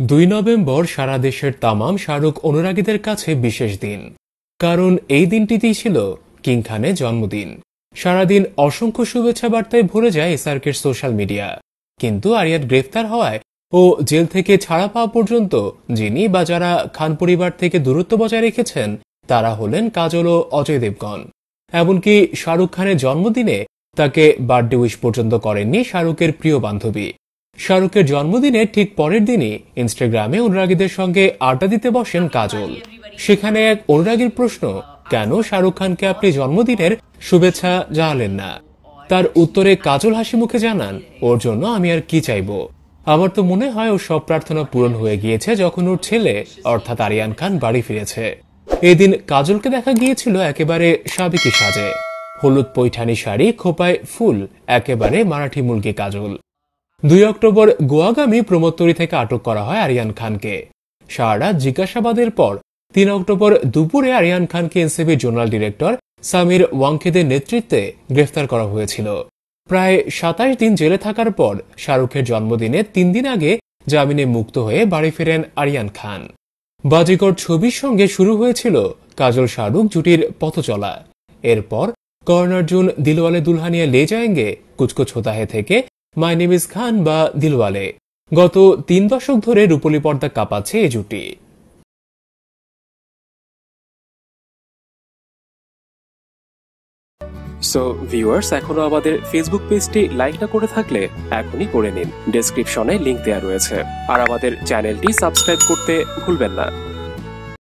2 नवेम्बर सारा देशेर तमाम शाहरुख अनुरागीदेर काछे विशेष दिन, कारण एई दिनटीतेई छिलो किंग खानेर जन्मदिन। सारा दिन असंख्य शुभेच्छा बार्ताय भरे जाय एसआरकेर सोशल मीडिया, किन्तु आर्यान ग्रेफतार हওয়ায় ও जेल থেকে ছাড়া পাওয়া পর্যন্ত যিনি বা যারা খান পরিবার থেকে দূরত্ব বজায় রেখেছেন তারা হলেন কাজল ও অজয় দেবগন। এমনকি শাহরুখ খানের জন্মদিনে তাকে বার্থডে উইশ পর্যন্ত করেননি শাহরুখের প্রিয় বান্ধবী। শাহরুখের জন্মদিনের ঠিক পরের দিনই ইনস্টাগ্রামে অনুরাগীদের সঙ্গে আড্ডা দিতে বসেন কাজল। সেখানে এক অনুরাগীর প্রশ্ন, কেন শাহরুখ খানকে আপনি জন্মদিনের শুভেচ্ছা জানালেন না? তার উত্তরে কাজল হাসি মুখে জানান, ওর জন্য আমি আর কি চাইবো, আমার তো মনে হয় ওর সব প্রার্থনা পূরণ হয়ে গিয়েছে যখন ওর ছেলে অর্থাৎ আরিয়ান খান বাড়ি ফিরেছে। এই দিন কাজলকে দেখা গিয়েছিল একেবারে সাবেকি সাজে, হলুদ পৈঠানি শাড়ি, খোপায় ফুল, একেবারে মারাঠি মুরগি কাজল। 2 অক্টোবর গোয়াগামী প্রমোদতরী থেকে আটক করা হয় আরিয়ান খানকে। সারারাত জিজ্ঞাসাবাদের পর 3 অক্টোবর দুপুরে আরিয়ান খানকে এনসিবি জোনাল ডিরেক্টর সামির ওয়াংখেদের নেতৃত্বে গ্রেফতার করা হয়েছিল। প্রায় 27 দিন জেলে থাকার পর শাহরুখের জন্মদিনে 3 দিন আগে জামিনে মুক্ত হয়ে বাড়ি ফেরেন আরিয়ান খান। বাজিকর ছবির সঙ্গে শুরু হয়েছিল কাজল শাহরুখ জুটির পথ চলা। এরপর কর্ণার্জুন দিলওয়ালে দুলহানিয়া লে জায়েঙ্গে, কুচ কুচ হোতা হে থেকে মাই নেম ইজ খান বা দিলওয়ালে, গত 3 দশক ধরে রূপলি পর্দা কাঁপাচ্ছে এই জুটি। সো ভিউয়ার্স, এখনো আমাদের ফেসবুক পেজটি লাইক না করে থাকলে এখনই করে নিন, ডেসক্রিপশনে লিংক দেওয়া রয়েছে। আর আমাদের চ্যানেলটি সাবস্ক্রাইব করতে ভুলবেন না।